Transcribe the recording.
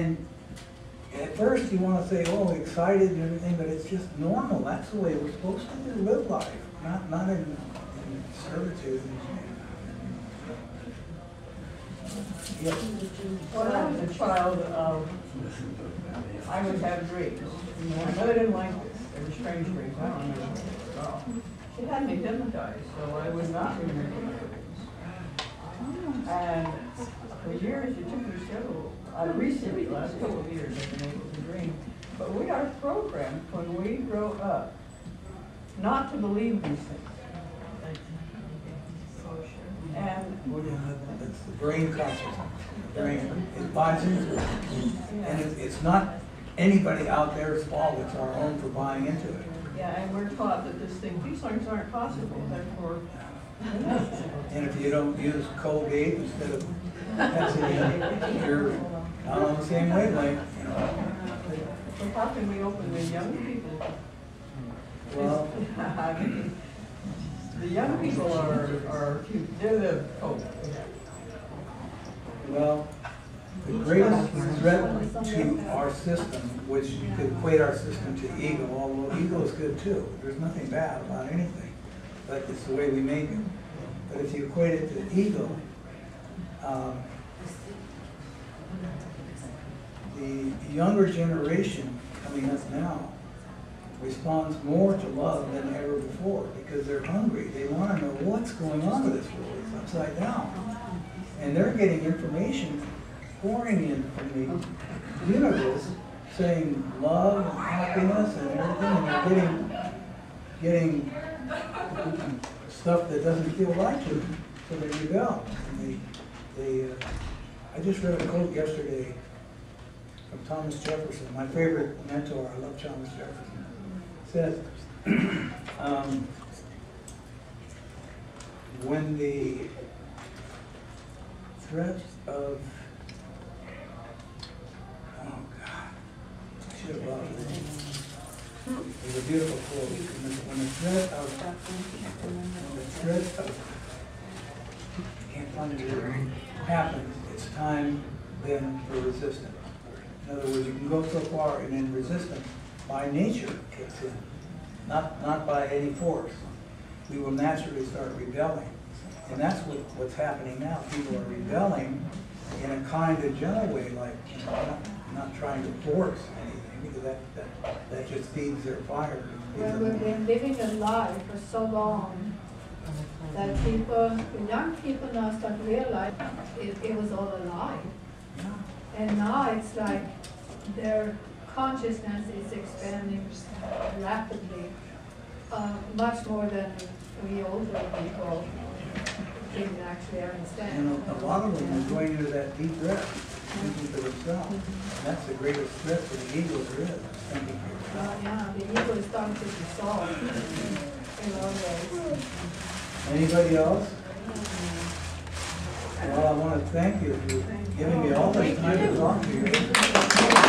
And at first you want to say, oh, excited and everything, but it's just normal. That's the way we're supposed to live life, not in servitude. Yes. When I was a child, I would have dreams. I know I didn't like this. They were strange dreams. I don't remember it at all. It had me hypnotized, so I would not remember dreams. And for years, it took me several. I recently, last couple of years, I've been able to dream. But we are programmed when we grow up not to believe these things. And it's the brain consciousness. The brain it buys into it, and it's not anybody out there's fault. It's our own for buying into it. Yeah, and we're taught that these things aren't possible. Therefore, and if you don't use Colgate instead of Pepsi, you're not on the same wavelength. You know. So how can we open the young people? Well. The young people they're the hope. Well, the greatest threat to our system, which you could equate our system to ego, although ego is good too. There's nothing bad about anything, but it's the way we make it. But if you equate it to ego, the younger generation coming up now responds more to love than ever before because they're hungry. They want to know what's going on with this world. It's upside down. And they're getting information pouring in from the universe saying love and happiness and everything. And they're getting stuff that doesn't feel right to them. So there you go. And I just read a quote yesterday from Thomas Jefferson, my favorite mentor. I love Thomas Jefferson. Says, when the threat of, oh God, I should have loved it. It was a beautiful quote. When the threat of can't find it anymore, happens, it's time then for resistance. In other words, you can go so far and then resistance by nature kicks in, not by any force. We will naturally start rebelling. And that's what's happening now. People are rebelling in a kind of gentle way, like not trying to force anything, because that just feeds their fire. Well, we've been living a lie for so long that young people now start realizing it was all a lie. Yeah. And now it's like they're consciousness is expanding rapidly, much more than we older people can actually understand. And a lot of them are going into that deep breath, thinking for themselves. Mm-hmm. That's the greatest threat to the ego there is, thinking for yourself. Well, yeah, the ego is starting to dissolve in all ways. Anybody else? Well, I want to thank you for giving me all this time to talk to you.